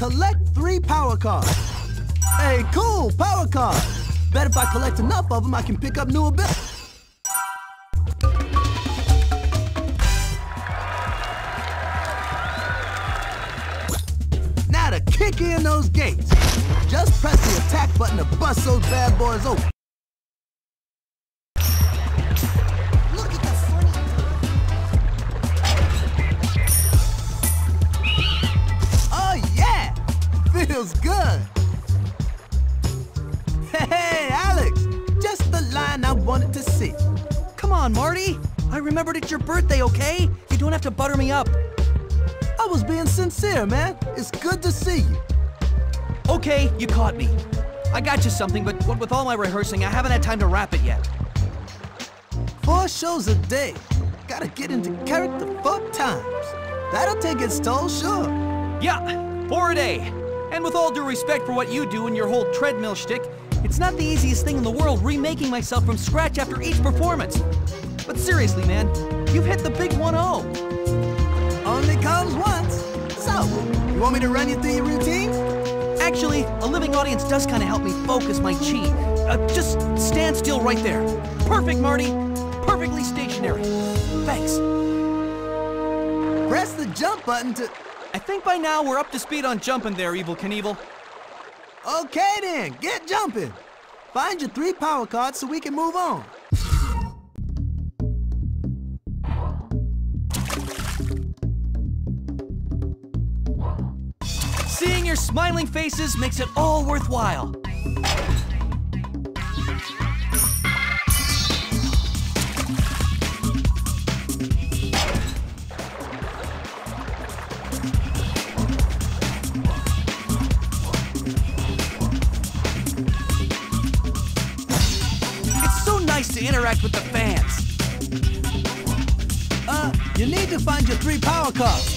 Collect 3 power cards. Hey, cool, power cards. Bet if I collect enough of them, I can pick up new abilities. Now to kick in those gates. Just press the attack button to bust those bad boys open. Feels good. Hey, Alex, just the line I wanted to see. Come on, Marty. I remembered it's your birthday, okay? You don't have to butter me up. I was being sincere, man. It's good to see you. Okay, you caught me. I got you something, but with all my rehearsing, I haven't had time to wrap it yet. 4 shows a day. Gotta get into character 4 times. That'll take its toll, sure. Yeah, 4 a day. And with all due respect for what you do and your whole treadmill shtick, it's not the easiest thing in the world remaking myself from scratch after each performance. But seriously, man, you've hit the big 1-0. Only comes once. So, you want me to run you through your routine? Actually, a living audience does kind of help me focus my chi. Just stand still right there. Perfect, Marty. Perfectly stationary. Thanks. Press the jump button to... I think by now we're up to speed on jumping there, Evel Knievel. Okay then, get jumping. Find your 3 power cards so we can move on. Seeing your smiling faces makes it all worthwhile. To interact with the fans. You need to find your 3 power cards.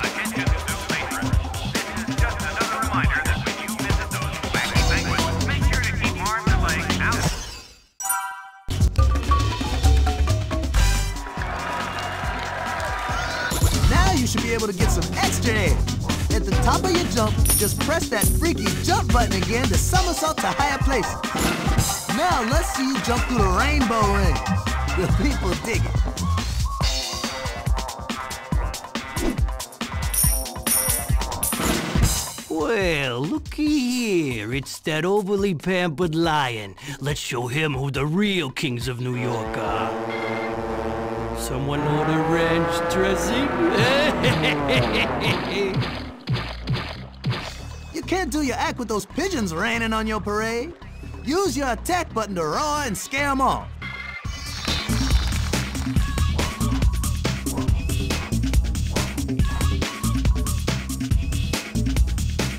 Attention, Zoom patrons. This is just another reminder that when you visit those wacky penguins, make sure to keep arms and legs out. Now you should be able to get some extra air. At the top of your jump, just press that freaky jump button again to somersault to higher places. Now let's see you jump through the rainbow ring. The people dig it. Well, looky here. It's that overly pampered lion. Let's show him who the real kings of New York are. Someone order ranch dressing? You can't do your act with those pigeons raining on your parade. Use your attack button to roar and scare them off.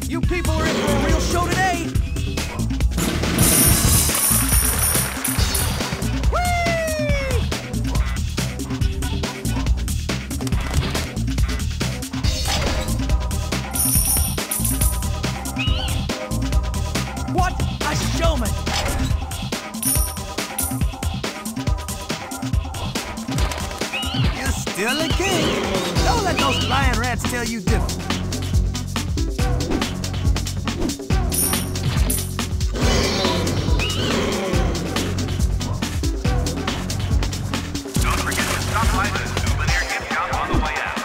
You people are in for a real show today. Still a king. Don't let those lion rats tell you different. Don't forget to stop by the souvenir gift shop on the way out.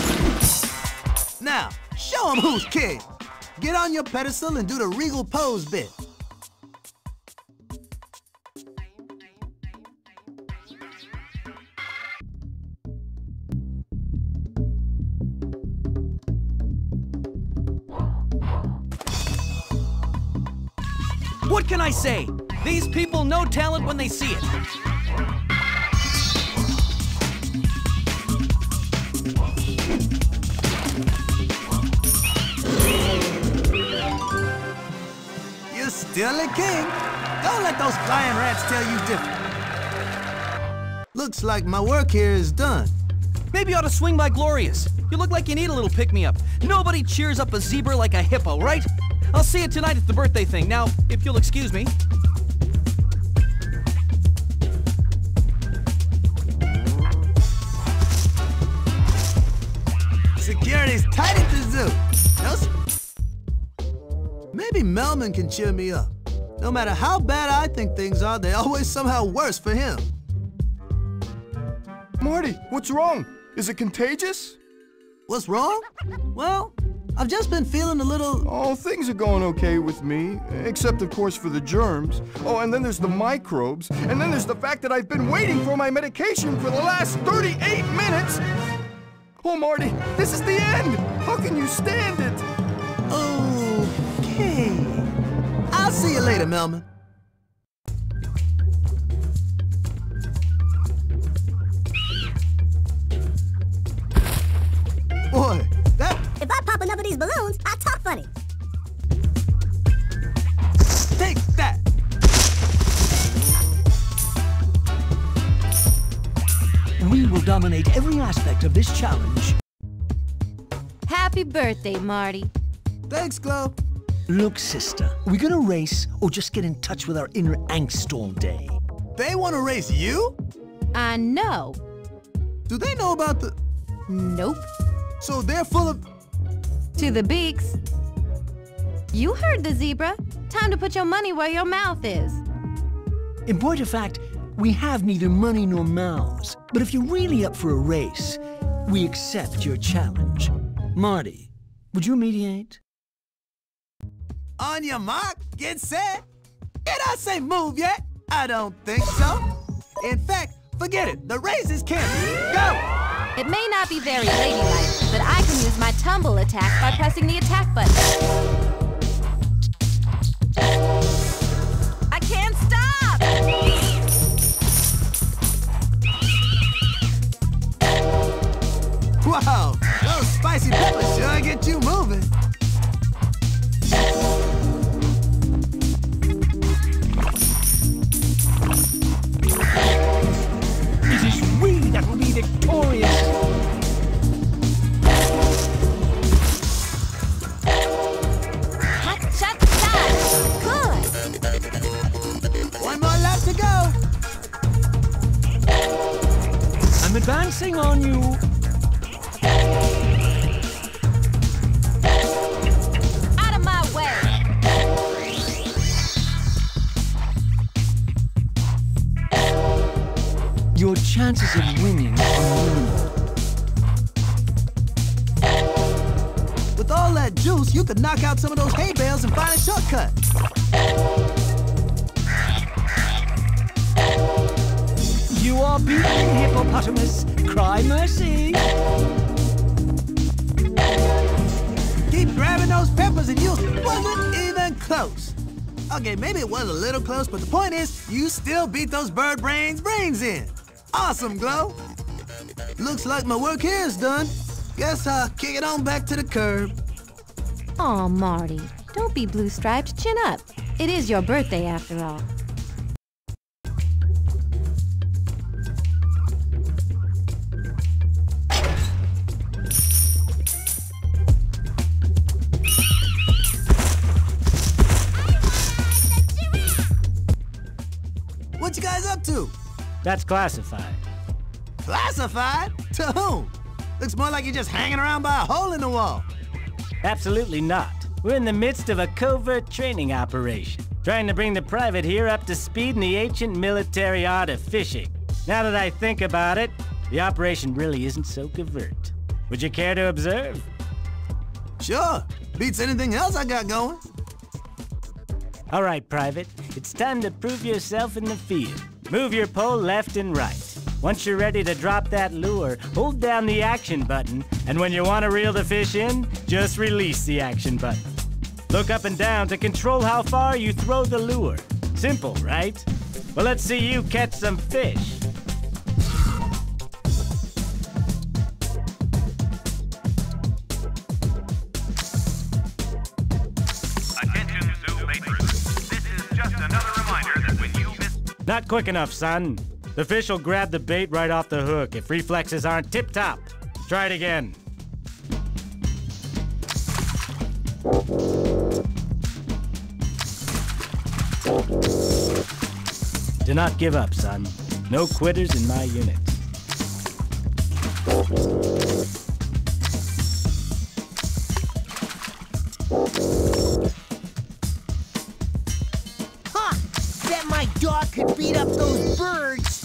Souvenir? Now, show 'em who's king. Get on your pedestal and do the regal pose bit. What can I say? These people know talent when they see it. You're still a king. Don't let those flying rats tell you different. Looks like my work here is done. Maybe I ought to swing by Glorious. You look like you need a little pick-me-up. Nobody cheers up a zebra like a hippo, right? I'll see you tonight at the birthday thing. Now, if you'll excuse me. Security's tight at the zoo. Maybe Melman can cheer me up. No matter how bad I think things are, they're always somehow worse for him. Morty, what's wrong? Is it contagious? What's wrong? Well, I've just been feeling a little... Oh, things are going okay with me, except of course for the germs. Oh, and then there's the microbes, and then there's the fact that I've been waiting for my medication for the last 38 minutes! Oh, Morty, this is the end! How can you stand it? Okay. I'll see you later, Melman. Boy, that... If I pop another of these balloons, I'll talk funny. Take that! We will dominate every aspect of this challenge. Happy birthday, Marty. Thanks, Glow. Look, sister, we gonna race or just get in touch with our inner angst all day? They wanna race you? I know. Do they know about the... Nope. So they're full of... To the beaks. You heard the zebra. Time to put your money where your mouth is. In point of fact, we have neither money nor mouths. But if you're really up for a race, we accept your challenge. Marty, would you mediate? On your mark, get set. Did I say move yet? I don't think so. In fact, forget it. The race is canceled. Go! It may not be very ladylike, but I can use my tumble attack by pressing the attack button. I can't stop! Wow, those spicy peppers sure get you moving. It is we that will be victorious. Hot shot, good. One more lap to go. I'm advancing on you. Out of my way! Your chances of winning are minimal. With all that juice, you could knock out some of those hay bales and find a shortcut. You are beaten, hippopotamus. Cry mercy. Keep grabbing those peppers and you wasn't even close. Okay, maybe it was a little close, but the point is, you still beat those bird brains in. Awesome, Glow. Looks like my work here is done. Guess I'll kick it on back to the curb. Aw, Marty, don't be blue-striped, chin up. It is your birthday after all. What you guys up to? That's classified. Classified? To whom? Looks more like you're just hanging around by a hole in the wall. Absolutely not. We're in the midst of a covert training operation, trying to bring the private here up to speed in the ancient military art of fishing. Now that I think about it, the operation really isn't so covert. Would you care to observe? Sure. Beats anything else I got going. All right, Private. It's time to prove yourself in the field. Move your pole left and right. Once you're ready to drop that lure, hold down the action button, and when you want to reel the fish in, just release the action button. Look up and down to control how far you throw the lure. Simple, right? Well, let's see you catch some fish. Not quick enough, son. The fish will grab the bait right off the hook if reflexes aren't tip-top. Try it again. Do not give up, son. No quitters in my unit. Huh! Bet my dog could beat up those birds!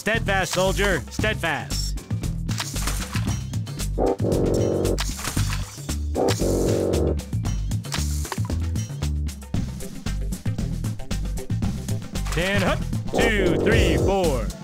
Steadfast, soldier! Steadfast! Ten, hup! 2, 3, 4.